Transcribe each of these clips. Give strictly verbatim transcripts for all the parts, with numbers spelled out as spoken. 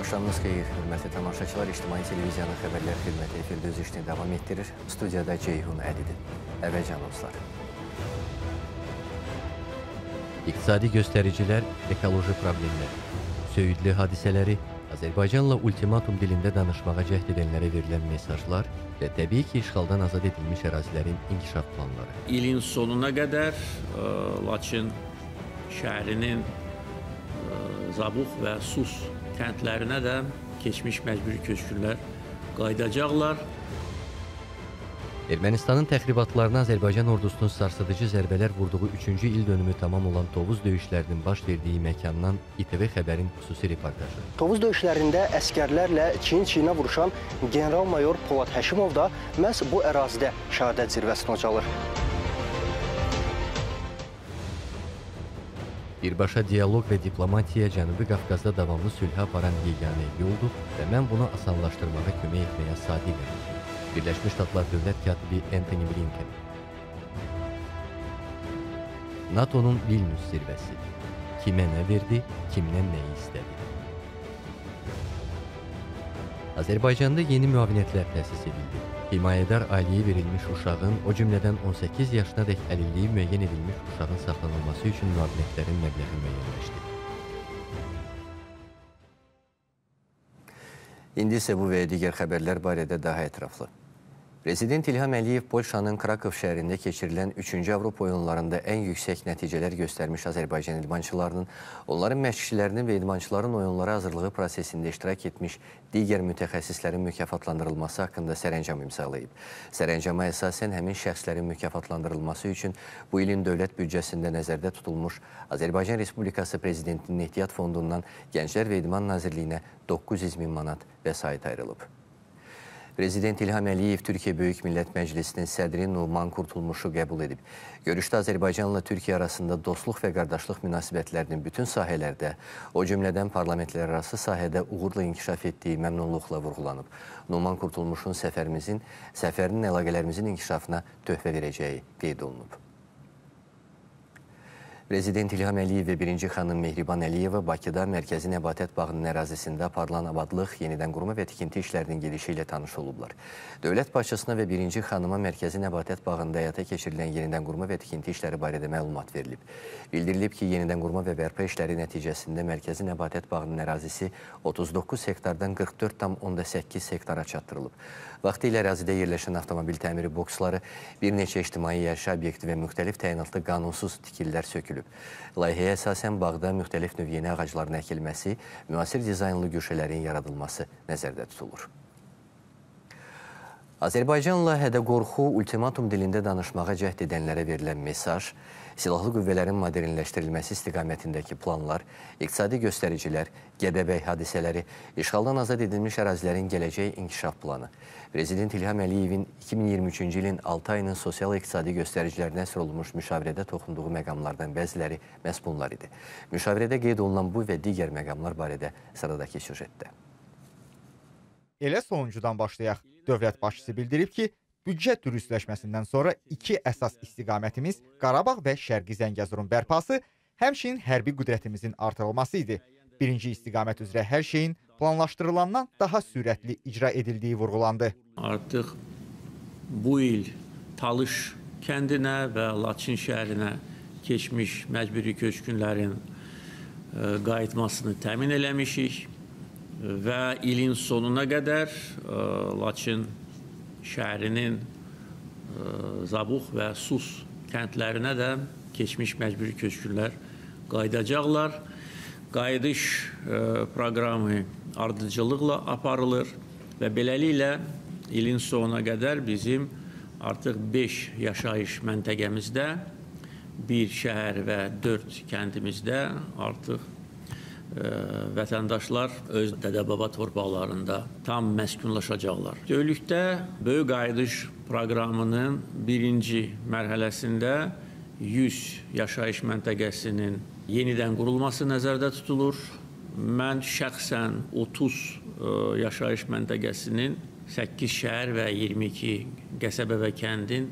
Axşamınız xeyir, hörmətli tamaşaçılar, İctimai Televiziyanın xəbərlər xidməti efirdə öz işini davam etdirir. Studiyada Ceyhun Əlidir. Əvvəlcə anonslar. İqtisadi göstəricilər, ekoloji problemlər, söyüdlü hadisələri, Azərbaycanla ultimatum dilində danışmağa cəhd edənlərə verilən mesajlar və təbii ki, işğaldan azad edilmiş ərazilərin inkişaf planları. İlin sonuna qədər Laçın şəhərinin Zabux və Sus kəndlərinə də keçmiş məcburi köçkünlər qaydacaqlar. Ermənistanın təxribatlarına Azərbaycan ordusunun sarsıdıcı zərbələr vurduğu üçüncü il dönümü tamam olan Tovuz döyüşlərinin baş verdiyi məkandan İ T V xəbərin xüsusi reportajı. Tovuz döyüşlərində əskərlərlə çiyin-çiyinə vuruşan general-mayor Polad Həşimov da məhz bu ərazidə şəhadət zirvəsinə ucalır. Birbaşa diyalog və diplomatiya Cənubi Qafqazda davamlı sülhə aparan yeganə yoldur və mən bunu asanlaşdırmağa kömək etməyə sadiqəm. Birləşmiş Ştatlar Dövlət Katibi Antony Blinken. NATO-nun Vilnius zirvəsi. Kimə nə verdi, kimdən nəyi istədi? Azərbaycanda yeni müavinətlər təsis edildi. Himayədar ailəyə verilmiş uşağın, o cümlədən on səkkiz yaşına dək əlilliyi müəyyən edilmiş uşağın saxlanılması üçün müavinətlərin məbləği müəyyənləşdi. İndi isə bu və digər xəbərlər barədə daha ətraflı. Prezident İlham Əliyev Polşanın Krakov şəhərində keçirilən üçüncü Avropa oyunlarında ən yüksək nəticələr göstərmiş Azərbaycan idmançılarının, onların məşqçilərinin və idmançıların oyunlara hazırlığı prosesində iştirak etmiş digər mütəxəssislərin mükafatlandırılması haqqında sərəncam imzalayıb. Sərəncama əsasən həmin şəxslərin mükafatlandırılması üçün bu ilin dövlət büdcəsində nəzərdə tutulmuş Azərbaycan Respublikası Prezidentinin Ehtiyat Fondundan Gənclər və İdman Nazirliyinə doqquz yüz min manat vəsait ayrılıb. Prezident İlham Əliyev Türkiyə Böyük Millət Məclisinin sədri Numan Kurtulmuşu qəbul edib. Görüşdə Azərbaycanla Türkiyə arasında dostluq və qardaşlıq münasibətlərinin bütün sahələrdə, o cümlədən parlamentlərarası sahədə uğurla inkişaf etdiyi məmnunluqla vurğulanıb. Numan Kurtulmuşun səfərimizin, səfərinin əlaqələrimizin inkişafına töhfə verəcəyi qeyd olunub. Prezident İlham Əliyev və birinci xanım Mehriban Əliyeva Bakıda Mərkəzi Nəbatət Bağının ərazisində aparılan abadlıq, yenidən qurma və tikinti işlərinin gedişi ilə tanış olublar. Dövlət başçısına və birinci xanıma Mərkəzi Nəbatət Bağında həyata keçirilən yenidən qurma və tikinti işləri barədə məlumat verilib. Bildirilib ki, yenidən qurma və bərpa işləri nəticəsində Mərkəzi Nəbatət Bağının ərazisi otuz doqquz hektardan qırx dörd tam onda səkkiz hektara çatdırılıb. Vaxtilə ərazidə yerləşən avtomobil təmiri boksları, bir neçə ictimai yaşa obyekti və müxtəlif təyinatlı qanunsuz tikillər sökülüb. Layihəyə əsasən bağda müxtəlif növ yeni ağacların əkilməsi, müasir dizaynlı güşələrin yaradılması nəzərdə tutulur. Azərbaycanla hədə-qorxu, ultimatum dilində danışmağa cəhd edənlərə verilən mesaj, silahlı qüvvələrin modernləşdirilməsi istiqamətindəki planlar, iqtisadi göstəricilər, Gədəbəy hadisələri, işğaldan azad edilmiş ərazilərin gələcək inkişaf planı. Prezident İlham Əliyevin iki min iyirmi üçüncü ilin altı ayının sosial-iqtisadi göstəricilərinə əsr olunmuş müşavirədə toxunduğu məqamlardan bəziləri məhz bunlar idi. Müşavirədə qeyd olunan bu və digər məqamlar barədə sıradakı süjetdə. Elə sonuncudan başlayaq. Dövlət başçısı bildirib ki, büdcə dürüstləşməsindən sonra iki əsas istiqamətimiz Qarabağ və Şərqi Zəngəzurun bərpası, həmçinin hərbi qüdrətimizin artırılması idi. Birinci istiqamət üzrə hər şeyin planlaşdırılandan daha sürətli icra edildiyi vurğulandı. Artıq bu il Talış kəndinə və Laçın şəhərinə keçmiş məcburi köçkünlərin qayıtmasını təmin eləmişik və ilin sonuna qədər Laçın şəhərinin Zabux və Sus kəndlərinə də keçmiş məcburi köçkünlər qaydacaqlar. Qayıdış proqramı ardıcılıqla aparılır və beləliklə ilin sonuna qədər bizim artıq beş yaşayış məntəqəmizdə, bir şəhər və dörd kəndimizdə artıq vətəndaşlar öz dədə-baba torpaqlarında tam məskunlaşacaqlar. Dövlükdə böyük qayıdış proqramının birinci mərhələsində yüz yaşayış məntəqəsinin yenidən qurulması nəzərdə tutulur. Mən şəxsən otuz yaşayış məntəqəsinin səkkiz şəhər və iyirmi iki qəsəbə və kəndin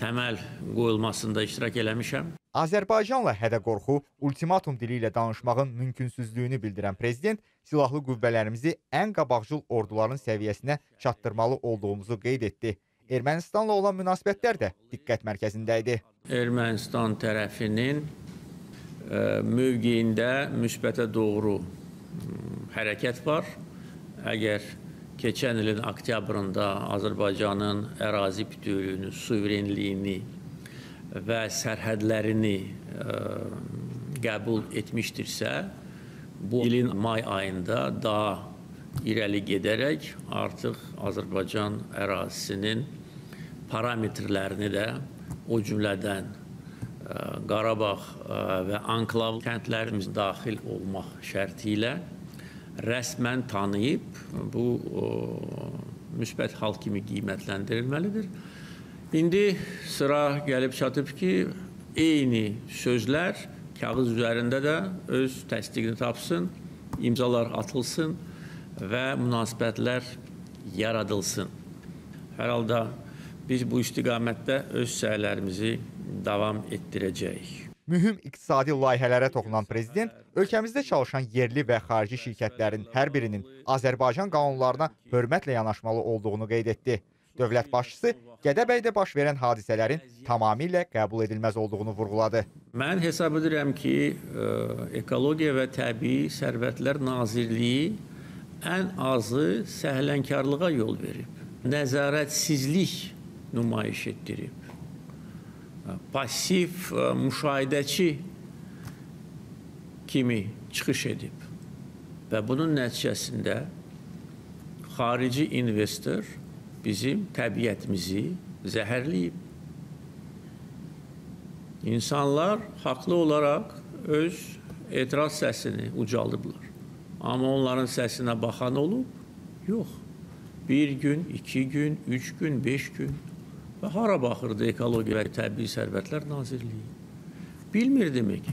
təməl qoyulmasında iştirak eləmişəm. Azərbaycanla hədə-qorxu, ultimatum dili ilə danışmağın mümkünsüzlüyünü bildirən prezident silahlı qüvvələrimizi ən qabaqcıl orduların səviyyəsinə çatdırmalı olduğumuzu qeyd etdi. Ermənistanla olan münasibətlər də diqqət mərkəzində idi. Ermənistan tərəfinin mövqeyində müsbətə doğru hərəkət var. Əgər keçən ilin oktyabrında Azərbaycanın ərazi bütövlüyünü, suverenliyini və sərhədlərini qəbul etmişdirsə, bu ilin may ayında daha irəli gedərək artıq Azərbaycan ərazisinin parametrlərini də o cümlədən Qarabağ və anklav kəndlərimiz daxil olmaq şərti ilə rəsmən tanıyıb, bu müsbət hal kimi qiymətləndirilməlidir. İndi sıra gəlib çatıb ki, eyni sözlər kağız üzərində də öz təsdiqini tapsın, imzalar atılsın və münasibətlər yaradılsın. Hər halda biz bu istiqamətdə öz səylərimizi davam etdirəcəyik. Mühüm iqtisadi layihələrə toxunan prezident, ölkəmizdə çalışan yerli və xarici şirkətlərin hər birinin Azərbaycan qanunlarına hörmətlə yanaşmalı olduğunu qeyd etdi. Dövlət başçısı Gədəbəydə baş verən hadisələrin tamamilə qəbul edilməz olduğunu vurğuladı. Mən hesab edirəm ki, Ekologiya və Təbii Sərvətlər Nazirliyi ən azı səhlənkarlığa yol verib, nəzarətsizlik nümayiş etdirib. Pasif müşahidəçi kimi çıxış edib və bunun nəticəsində xarici investor bizim təbiətimizi zəhərləyib. İnsanlar haqlı olaraq öz etiraz səsini ucaldıblar. Amma onların səsinə baxan olub? Yox. Bir gün, iki gün, üç gün, beş gün. Və hara baxırdı Ekologiya və Təbii Sərvətlər Nazirliyi? Bilmirdimi ki,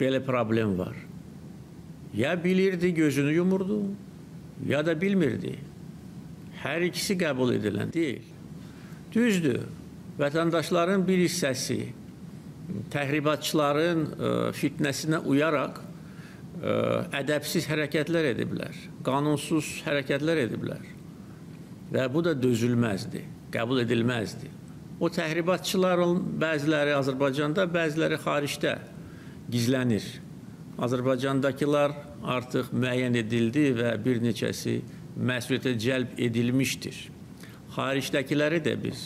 belə problem var. Ya bilirdi, gözünü yumurdu, ya da bilmirdi. Hər ikisi qəbul edilən deyil. Düzdür, vətəndaşların bir hissəsi, təhribatçıların fitnəsinə uyaraq ədəbsiz hərəkətlər ediblər, qanunsuz hərəkətlər ediblər. Və bu da dözülməzdi. Qəbul edilməzdi. O təhribatçıların bəziləri Azərbaycanda, bəziləri xaricdə gizlənir. Azərbaycandakılar artıq müəyyən edildi və bir neçəsi məsuliyyətə cəlb edilmişdir. Xaricdəkiləri də biz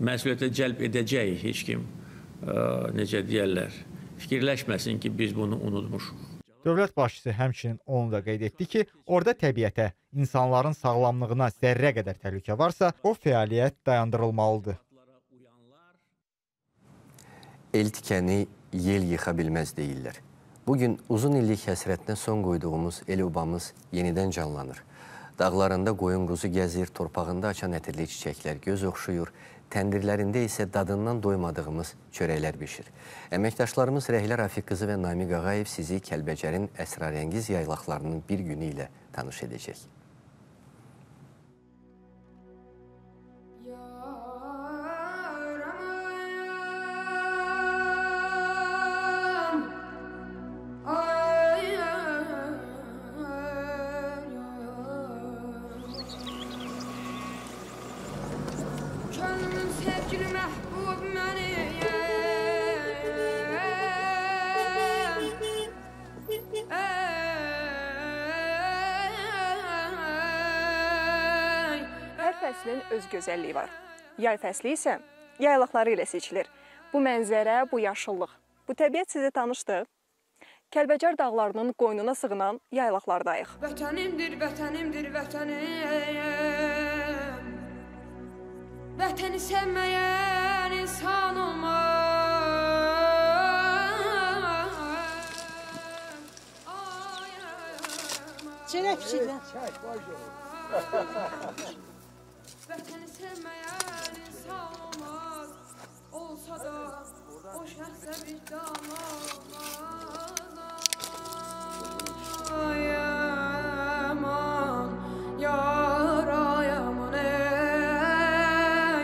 məsuliyyətə cəlb edəcəyik, heç kim, necə deyərlər, fikirləşməsin ki, biz bunu unutmuşuq. Dövlət başçısı həmçinin onu da qeyd etdi ki, orada təbiətə, insanların sağlamlığına zərrə qədər təhlükə varsa, o fəaliyyət dayandırılmalıdır. El tikəni yel yıxa bilməz deyirlər. Bugün uzun illik həsrətinə son qoyduğumuz el obamız yenidən canlanır. Dağlarında qoyun quzu gəzir, torpağında açan ətirli çiçəklər göz oxşuyur, təndirlərində isə dadından doymadığımız çörəklər bişir. Əməkdaşlarımız Rəhlə Rafiqqızı və Namiq Ağayev sizi Kəlbəcərin əsrarəngiz yaylaqlarının bir günü ilə tanış edəcək. Öz gözəlliyi var. Yay fəsli isə yaylaqları ilə seçilir. Bu mənzərə, bu yaşıllıq, bu təbiət sizə tanışdır. Kəlbəcər dağlarının qoynuna sığınan yaylaqlardayıq. Vətənimdir, vətənimdir, vətənim. Vətəni sevməyən insan olmaz. Çərək içində. Çək, başlayın. Vətəni sevməyən insan olmaz, olsa da o şəxsə vicdan olmaz. Ayaman, yar ayaman ey,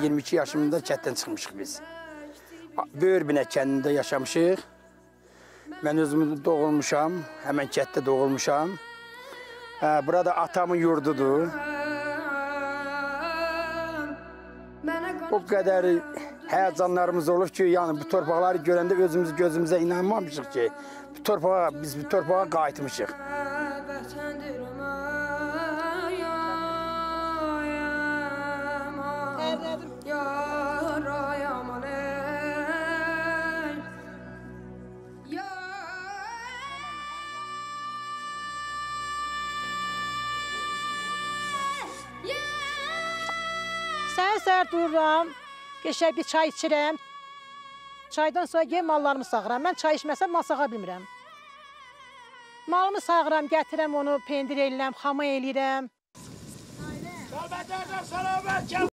iyirmi iki yaşımda kətdən çıxmışıq biz. Böyürbinə kəndində yaşamışıq. Mən özümü doğulmuşam, həmən kətdə doğulmuşam. Burada atamın yurdudur. O qədər həyəcanlarımız olub ki, yəni bu torpaqları görəndə özümüz gözümüzə inanmamışıq ki, bu torpağa, biz bu torpağa qayıtmışıq. Səhər-səhər dururam, geçək bir çay içirəm. Çaydan sonra gel mallarımı sağıram. Mən çay içməsəm mal sağa bilmirəm. Malımı sağıram, gətirəm onu, pendir eləyirəm, xama eləyirəm. Səlbətlərdən səlabət gəl!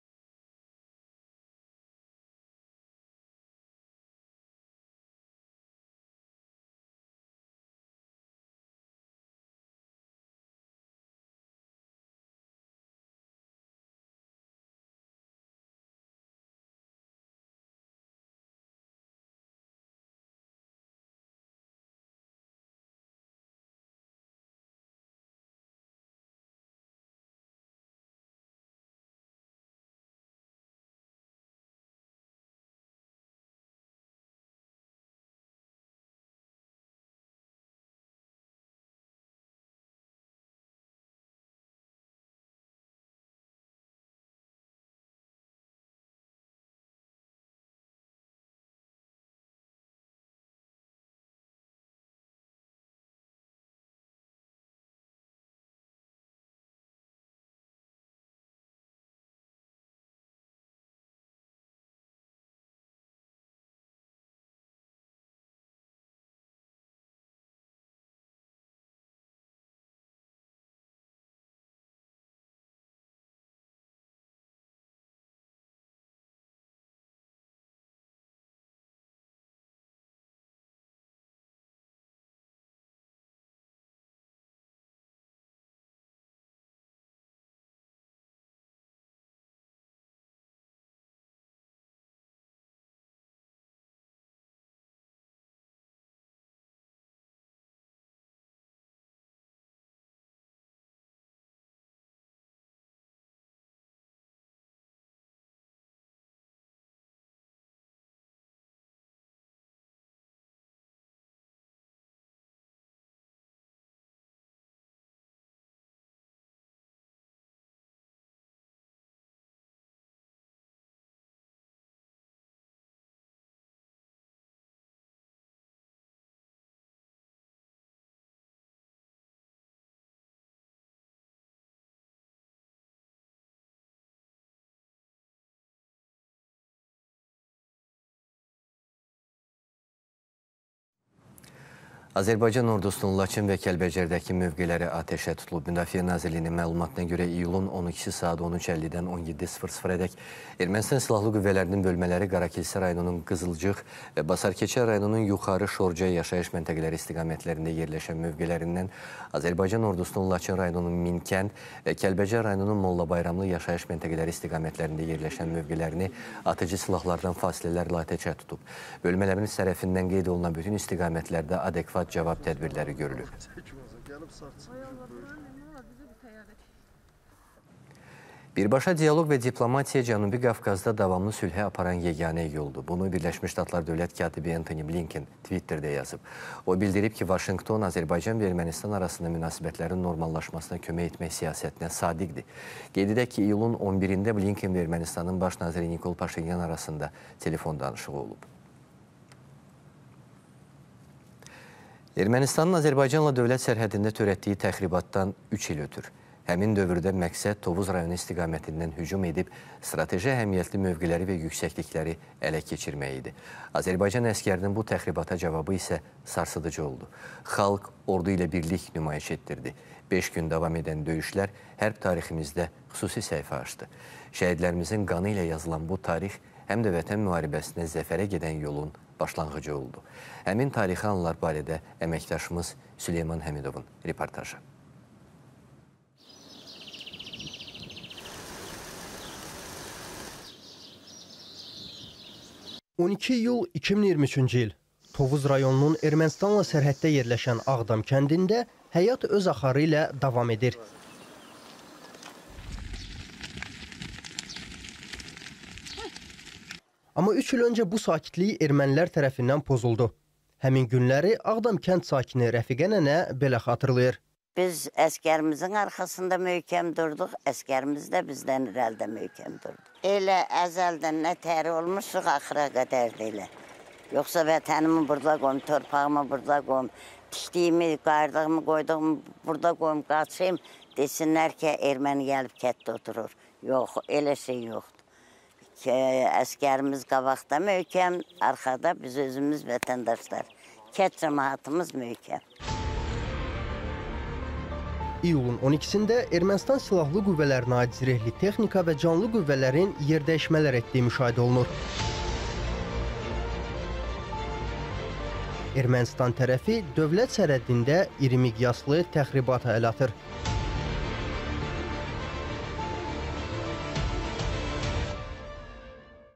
Azərbaycan ordusunun Laçın və Kəlbəcərdəki mövqeləri ateşə tutulub. Müdafiə Nazirliyinin məlumatına görə iyulun on ikisi saat on üç əllidən on yeddi sıfır sıfırədək Ermənistan Silahlı Qüvvələrinin bölmələri Qarakilsə rayonunun Qızılcıq və Basarkeçə rayonunun Yuxarı Şorca yaşayış məntəqələri istiqamətlərində yerləşən mövqelərindən Azərbaycan ordusunun Laçın rayonunun Minkənd və Kəlbəcər rayonunun Molla Bayramlı yaşayış məntəqələri istiqamətlərində yerləşən mövqələrini atıcı silahlardan fasilələrlə ateşə tutub. Bölmələrin tərəfindən qeyd olunan bütün istiqamətlərdə adekvat cevap tedbirleri görülür. Birbaşa diyalog və diplomatiya Cənubi Qafqazda davamlı sülhə aparan yeganə yoldur. Bunu Birləşmiş Ştatlar Dövlət Katibi Antony Blinken Twitter'da yazıb. O bildirib ki, Vaşinqton Azərbaycan və Ermənistan arasında münasibətlərin normallaşmasına kömək etmək siyasətinə sadiqdir. Qeyd edək ki, iyulun on birində Blinken və Ermənistanın baş naziri Nikol Paşinyan arasında telefon danışığı olub. Ermənistanın Azərbaycanla dövlət sərhədində törətdiyi təxribatdan üç il ötür. Həmin dövrdə məqsəd Tovuz rayonu istiqamətindən hücum edib, strateji əhəmiyyətli mövqeləri və yüksəklikləri ələ keçirmək idi. Azərbaycan əskərinin bu təxribata cavabı isə sarsıdıcı oldu. Xalq ordu ilə birlik nümayiş etdirdi. beş gün davam edən döyüşlər hərb tariximizdə xüsusi səhifə açdı. Şəhidlərimizin qanı ilə yazılan bu tarix həm də vətən müharibəsinə zəfərə gedən yolun başlanğıcı oldu. Həmin tarixi anlar barədə əməkdaşımız Süleyman Həmidovun reportajı. on iki iyul iki min iyirmi üçüncü il Tovuz rayonunun Ermənistanla sərhəddə yerləşən Ağdam kəndində həyat öz axarı ilə davam edir. Amma üç il öncə bu sakitliyi ermənilər tərəfindən pozuldu. Həmin günləri Ağdam kənd sakini Rəfiqə nənə belə xatırlayır. Biz əskərimizin arxasında möhkəm durduq, əskərimiz də bizdən irəlidə möhkəm durdu. Elə əzəldən nə təri olmuşuq axıra qədərdi elə. Yoxsa vətənimi burada qoyum, torpağımı burada qoyum, tikdiyimi, qayırdığımı qoyduğumu burada qoyum, qaçayım, desinlər ki, erməni gəlib kətdə oturur. Yox, elə şey yoxdur. Əskərimiz qabaqda möhkəm, arxada biz özümüz vətəndaşlar. Kət cəmaatımız möhkəm. İyulun on ikisində Ermənistan Silahlı Qüvvələrinin acizrehli texnika və canlı qüvvələrin yer dəyişmələr etdiyi müşahidə olunur. Ermənistan tərəfi dövlət sərhədində iri miqyaslı təxribata əl atır.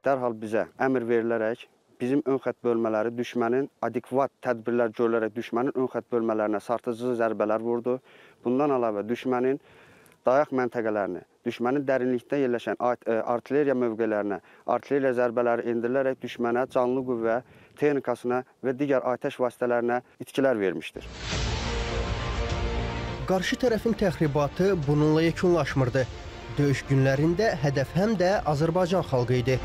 Dərhal bizə əmr verilərək bizim ön xətt bölmələri düşmənin adekvat tədbirlər görülərək düşmənin ön xətt bölmələrinə sartıcı zərbələr vurdu. Bundan əlavə düşmənin dayaq məntəqələrini, düşmənin dərinlikdə yerləşən artilleriya mövqelərinə, artilleriya zərbələri indirilərək düşmənə canlı qüvvə, texnikasına və digər atəş vasitələrinə itkilər vermişdir. Qarşı tərəfin təxribatı bununla yekunlaşmırdı. Döyüş günlərində hədəf həm də Azərbaycan xalqı idi.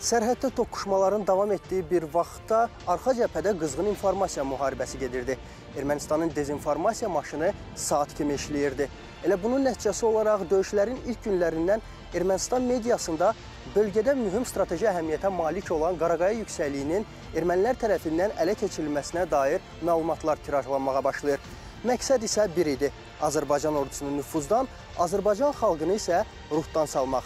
Sərhəddə toqquşmaların davam etdiyi bir vaxtda arxa cəbhədə qızğın informasiya müharibəsi gedirdi. Ermənistanın dezinformasiya maşını saat kimi işləyirdi. Elə bunun nəticəsi olaraq döyüşlərin ilk günlərindən Ermənistan mediasında bölgədə mühüm strateji əhəmiyyətə malik olan Qaraqaya yüksəkliyinin ermənilər tərəfindən ələ keçirilməsinə dair məlumatlar tirajlanmağa başlayır. Məqsəd isə bir idi: Azərbaycan ordusunu nüfuzdan, Azərbaycan xalqını isə ruhdan salmaq.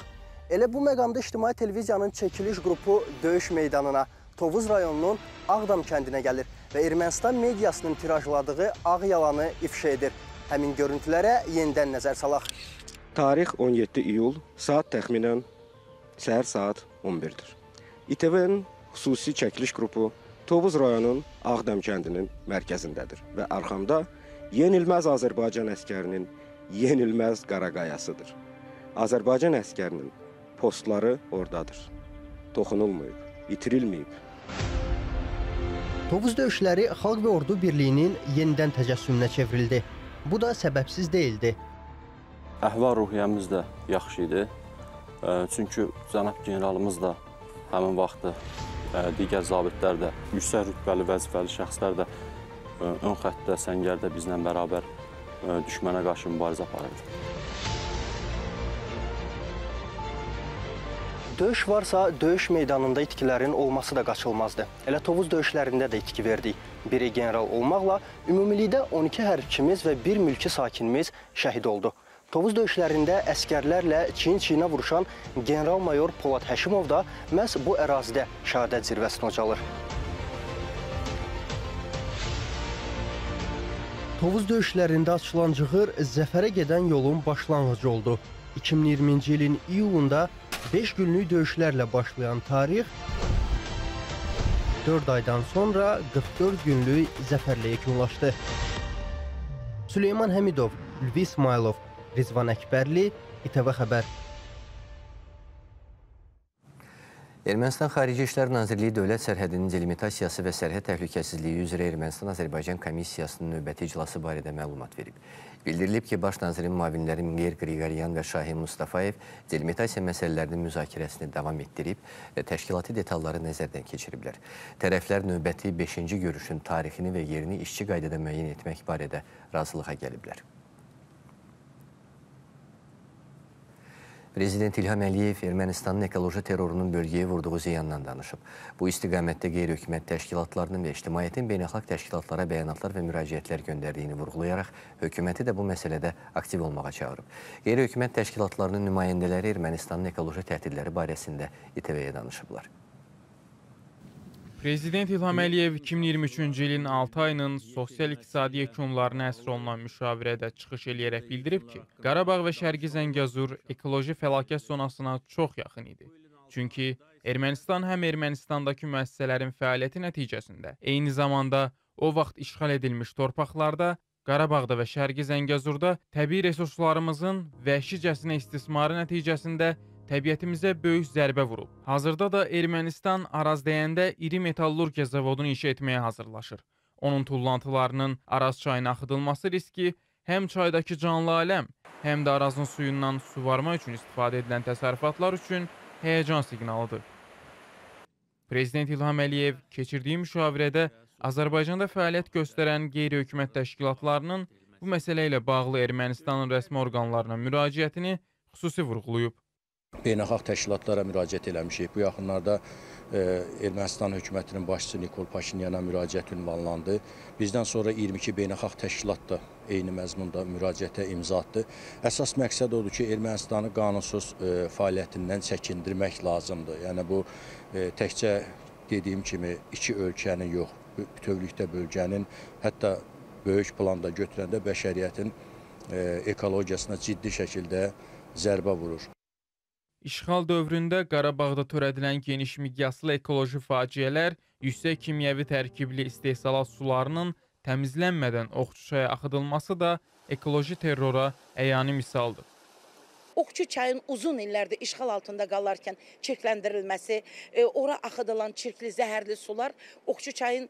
Elə bu məqamda İctimai Televiziyanın çəkiliş qrupu döyüş meydanına, Tovuz rayonunun Ağdam kəndinə gəlir və Ermənistan mediasının tirajladığı ağ yalanı ifşa edir. Həmin görüntülərə yenidən nəzər salaq. Tarix on yeddi iyul, saat təxminən səhər saat on birdir. İ T V-nin xüsusi çəkiliş qrupu Tovuz rayonunun Ağdam kəndinin mərkəzindədir və arxamda yenilməz Azərbaycan əskərinin yenilməz qaraqayasıdır. Azərbaycan əskərinin postları oradadır. Toxunulmayıb, itirilməyib. Tovuz döyüşləri xalq və ordu birliyinin yenidən təcəssümünə çevrildi. Bu da səbəbsiz deyildi. Əhval-ruhiyyəmiz də yaxşı idi. Çünki cənab generalımız da həmin vaxtı, digər zabitlər də, yüksək rütbəli vəzifəli şəxslər də ön xəttdə, səngərdə bizlə bərabər düşmənə qarşı mübarizə aparırdı. Döyüş varsa, döyüş meydanında itkilərin olması da qaçılmazdı. Elə Tovuz döyüşlərində də itki verdik. Biri general olmaqla, ümumilikdə on iki hərbçimiz və bir mülki sakinimiz şəhid oldu. Tovuz döyüşlərində əskərlərlə çiyin-çiyinə vuruşan general-mayor Polad Həşimov da məhz bu ərazidə şəhadət zirvəsinə ucalır. Tovuz döyüşlərində açılan cığır zəfərə gedən yolun başlanğıcı oldu. iki min iyirminci ilin iyulunda beş günlük döyüşlərlə başlayan tarix dörd aydan sonra qırx dörd günlük zəfərlə yekunlaşdı. Süleyman Həmidov, Lüvi İsmailov, Rizvan Əkbərli, İTV Xəbər. Ermənistan Xarici İşlər Nazirliyi Dövlət Sərhədinin delimitasiyası və sərhəd təhlükəsizliyi üzrə Ermənistan-Azərbaycan Komissiyasının növbəti iclası barədə məlumat verib. Bildirilib ki, baş nazirin müavinləri Mingir Qriqaryan və Şahin Mustafayev delimitasiya məsələlərinin müzakirəsini davam etdirib və təşkilati detalları nəzərdən keçiriblər. Tərəflər növbəti beşinci görüşün tarixini və yerini işçi qaydada müəyyən etmək barədə razılığa gəliblər. Prezident İlham Əliyev Ermənistanın ekoloji terrorunun bölgəyə vurduğu ziyandan danışıb. Bu istiqamətdə qeyri-hökumət təşkilatlarının və ictimaiyyətin beynəlxalq təşkilatlara bəyanatlar və müraciətlər göndərdiyini vurğulayaraq, hökuməti də bu məsələdə aktiv olmağa çağırıb. Qeyri-hökumət təşkilatlarının nümayəndələri Ermənistanın ekoloji təhdidləri barəsində İ T V-yə danışıblar. Prezident İlham Əliyev iki min iyirmi üçüncü ilin altı ayının sosial-iqtisadi yekunlarına əsr olunan müşavirədə çıxış eləyərək bildirib ki, Qarabağ və Şərqi Zəngəzur ekoloji fəlakət zonasına çox yaxın idi. Çünki Ermənistan həm Ermənistandakı müəssisələrin fəaliyyəti nəticəsində, eyni zamanda o vaxt işğal edilmiş torpaqlarda, Qarabağda və Şərqi Zəngəzurda təbii resurslarımızın vəhşicəsinə istismarı nəticəsində təbiətimizə böyük zərbə vurub. Hazırda da Ermənistan Arazdəyəndə iri metallurgiya zavodunu inşa etməyə hazırlaşır. Onun tullantılarının Araz çayına axıdılması riski həm çaydakı canlı aləm, həm də Arazın suyundan su varma üçün istifadə edilən təsərrüfatlar üçün həyəcan siqnalıdır. Prezident İlham Əliyev keçirdiyi müşavirədə Azərbaycanda fəaliyyət göstərən qeyri-hökumət təşkilatlarının bu məsələ ilə bağlı Ermənistanın rəsmi orqanlarına müraciətini xüsusi vurğulayıb. Beynəlxalq təşkilatlara müraciət eləmişik. Bu yaxınlarda e, Ermənistan hökumətinin başçısı Nikol Paşinyana müraciət ünvanlandı. Bizdən sonra iyirmi iki beynəlxalq təşkilat da eyni məzmunda müraciətə imza atdı. Əsas məqsəd odur ki, Ermənistanı qanunsuz e, fəaliyyətindən çəkindirmək lazımdır. Yəni bu e, təkcə dediyim kimi iki ölkənin yox, bütövlükdə bölgənin, hətta böyük planda götürəndə bəşəriyyətin e, ekologiyasına ciddi şəkildə zərbə vurur. İşğal dövründə Qarabağda törədilən geniş miqyaslı ekoloji faciələr yüksək kimyəvi tərkibli istehsalat sularının təmizlənmədən Oxçu çaya axıdılması da ekoloji terrora əyani misaldır. Oxçu çayın uzun illərdə işğal altında qalarkən çirkləndirilməsi, ora axıdılan çirkli, zəhərli sular Oxçu çayın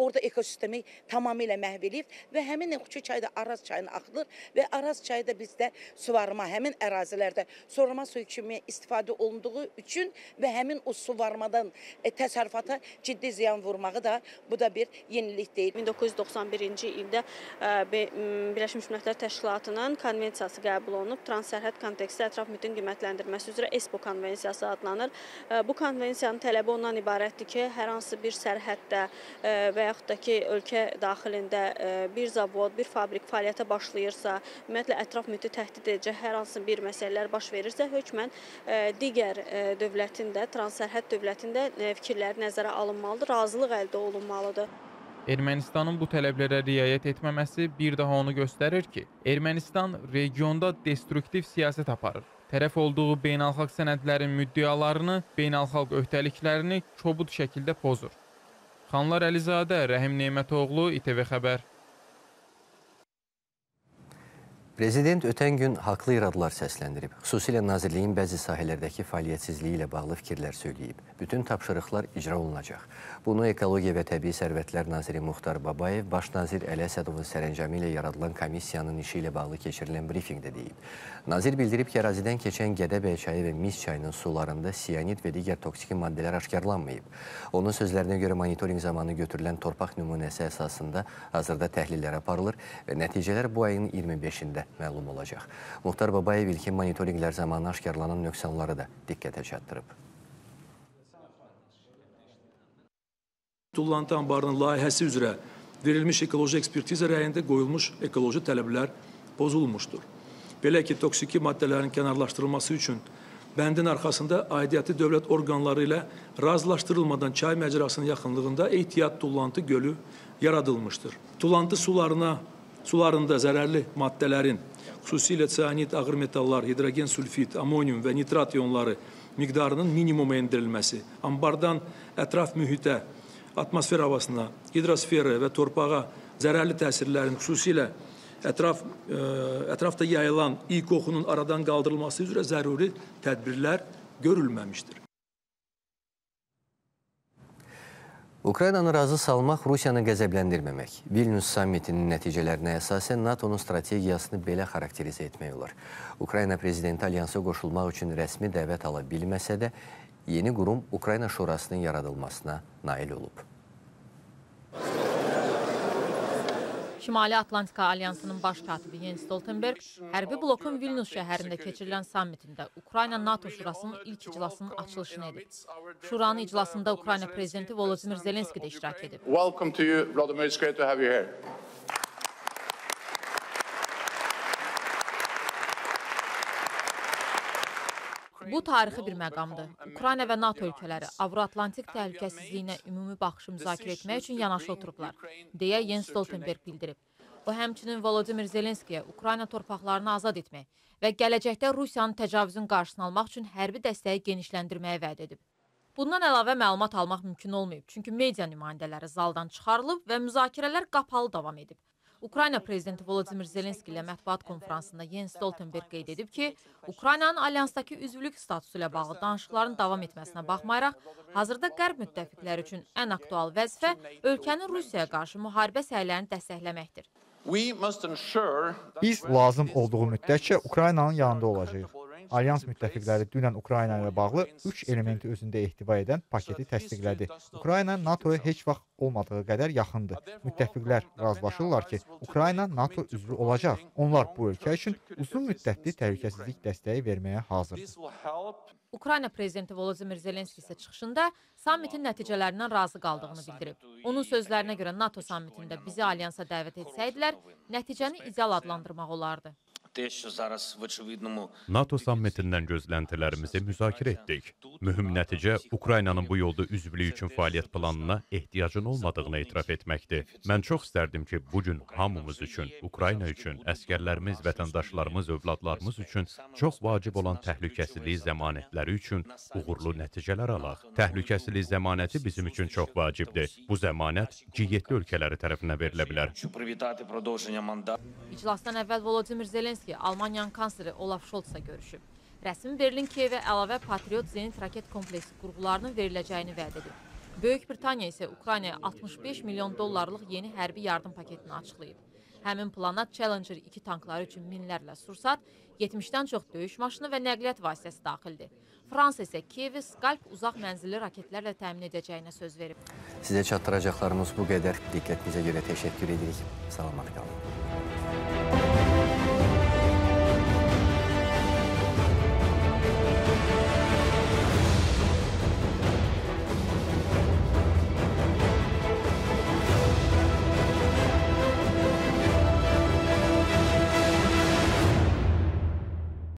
orada ekosistemi tamamilə məhv eləyib və həmin Oxçu çayı da Araz çayına axıdılır və Araz çayı da bizdə suvarma, həmin ərazilərdə suvarma suyu kimi istifadə olunduğu üçün və həmin o suvarmadan təsərrüfata ciddi ziyan vurmağı da bu da bir yenilik deyil. min doqquz yüz doxsan birinci ildə Birləşmiş Millətlər Təşkilatının konvensiyası qəbul olunub, transsərhəd kontekstdə ətraf mühitin qiymətləndirməsi üzrə ESPO konvensiyası adlanır. Bu konvensiyanın tələbi ondan ibarətdir ki, hər hansı bir sərhəddə və yaxud da ki, ölkə daxilində bir zavod, bir fabrik fəaliyyətə başlayırsa, ümumiyyətlə ətraf mühiti təhdid edəcək hər hansı bir məsələlər baş verirsə, hökmən digər dövlətində, transsərhəd dövlətində fikirləri nəzərə alınmalıdır, razılıq əldə olunmalıdır. Ermənistanın bu tələblərə riayət etməməsi bir daha onu göstərir ki, Ermənistan regionda destruktiv siyasət aparır. Tərəf olduğu beynəlxalq sənədlərin müddialarını, beynəlxalq öhdəliklərini kobud şəkildə pozur. Xanlar Əlizadə, Rəhim Nemətoğlu, İ T V Xəbər. Prezident ötən gün haqlı iradlar səsləndirib. Xüsusilə nazirliyin bəzi sahələrdəki fəaliyyətsizliyi ilə bağlı fikirlər söyləyib. Bütün tapşırıqlar icra olunacaq. Bunu Ekologiya və Təbii Sərvətlər naziri Muxtar Babayev, baş nazir Əli Əsədovun sərəncamı ilə yaradılan komissiyanın işi ilə bağlı keçirilən brifinqdə deyib. Nazir bildirib ki, ərazidən keçən Gədəbəy çayı və Mis çayının sularında siyanid və digər toksiki maddələr aşkarlanmayıb. Onun sözlərinə görə monitorinq zamanı götürülən torpaq nümunəsi əsasında hazırda təhlillər aparılır və nəticələr bu ayın iyirmi beşində məlum olacaq. Muxtar Babayev ilkin monitorinqlər zamanı aşkarlanan nöqsanları da diqqətə çatdırıb. Tullantı ambarının layihəsi üzrə verilmiş ekoloji ekspertiza rəyində qoyulmuş ekoloji tələblər pozulmuşdur. Belə ki, toksiki maddələrin kənarlaşdırılması üçün bəndin arxasında aidiyyəti dövlət orqanları ilə razılaşdırılmadan çay məcrasının yaxınlığında ehtiyat tullantı gölü yaradılmışdır. Tullantı sularına Sularında zərərli maddələrin, xüsusilə siyanid, ağır metallar, hidrogen sülfit, amonium və nitrat ionları miqdarının minimuma endirilməsi, ambardan ətraf mühitə, atmosfer havasına, hidrosferə və torpağa zərərli təsirlərin, xüsusilə ətraf, ətrafda yayılan iyi qoxunun aradan qaldırılması üzrə zəruri tədbirlər görülməmişdir. Ukraynanı razı salmaq, Rusiyanı qəzəbləndirməmək. Vilnius sammitinin nəticələrinə əsasən NATO-nun strategiyasını belə xarakterizə etmək olar. Ukrayna prezidenti alyansa qoşulmaq üçün rəsmi dəvət ala bilməsə də, yeni qurum Ukrayna Şurasının yaradılmasına nail olub. Şimali Atlantika Alyansının baş katibi Jens Stoltenberg hərbi blokun Vilnius şəhərində keçirilən sammitində Ukrayna NATO Şurasının ilk iclasının açılışını edib. Şuranın iclasında Ukrayna prezidenti Volodymyr Zelenski də iştirak edib. Welcome to you, Volodymyr. It's great to have you here. Bu tarixi bir məqamdır. Ukrayna və NATO ölkələri Avroatlantik təhlükəsizliyinə ümumi baxışı müzakirə etmək üçün yanaşı oturublar, deyə Jens Stoltenberg bildirib. O həmçinin Volodymyr Zelenskiyə Ukrayna torpaqlarını azad etmək və gələcəkdə Rusiyanın təcavüzün qarşısını almaq üçün hərbi dəstəyi genişləndirməyə vəd edib. Bundan əlavə məlumat almaq mümkün olmayıb, çünki media nümayəndələri zaldan çıxarılıb və müzakirələr qapalı davam edib. Ukrayna prezidenti Volodymyr Zelenski ilə mətbuat konferansında Jens Stoltenberg qeyd edib ki, Ukraynanın alyansdakı üzvlük statusu ilə bağlı danışıqların davam etməsinə baxmayaraq, hazırda Qərb müttəfiqləri üçün ən aktual vəzifə ölkənin Rusiyaya qarşı müharibə səylərini dəstəkləməkdir. Biz lazım olduğu müddətcə Ukraynanın yanında olacağıq. Alyans müttəfiqləri dünən Ukrayna ilə bağlı üç elementi özündə ehtiva edən paketi təsdiqlədi. Ukrayna NATOya heç vaxt olmadığı qədər yaxındır. Müttəfiqlər razılaşırlar ki, Ukrayna NATO üzvü olacaq. Onlar bu ölkə üçün uzun müddətli təhlükəsizlik dəstəyi verməyə hazırdır. Ukrayna prezidenti Volodymyr Zelenski isə çıxışında sammitin nəticələrindən razı qaldığını bildirib. Onun sözlərinə görə NATO sammitində bizi alyansa dəvət etsəydilər, nəticəni ideal adlandırmaq olardı. NATO sammitindən gözləntilərimizi müzakirə etdik. Mühüm nəticə Ukraynanın bu yolda üzvlüyü üçün fəaliyyət planına ehtiyacın olmadığını etiraf etməkdir. Mən çox istərdim ki, bugün hamımız üçün, Ukrayna üçün, əskərlərimiz, vətəndaşlarımız, övladlarımız üçün çox vacib olan təhlükəsizlik zəmanətləri üçün uğurlu nəticələr alaq. Təhlükəsizlik zəmanəti bizim üçün çox vacibdir. Bu zəmanət G yeddi ölkələri tərəfindən verilə bilər. İclasdan əvvəl Volodymyr Zelenski Almaniyanın kansleri Olaf Scholz'a görüşüb. Rəsmi Berlin Kiyevə əlavə Patriot Zenit raket kompleksi qurğularının veriləcəyini vəd edib. Böyük Britaniya isə Ukraynaya altmış beş milyon dollarlıq yeni hərbi yardım paketini açıqlayıb. Həmin plana Challenger iki tankları üçün minlərlə sursat, yetmişdən çox döyüş maşını və nəqliyyat vasitəsi daxildir. Fransa isə Kiyevi Skalp uzaq mənzilli raketlərlə təmin edəcəyinə söz verib. Sizə çatdıracaqlarımız bu qədər. Diqqətinizə görə təşəkkür edirik. Salamat qalın.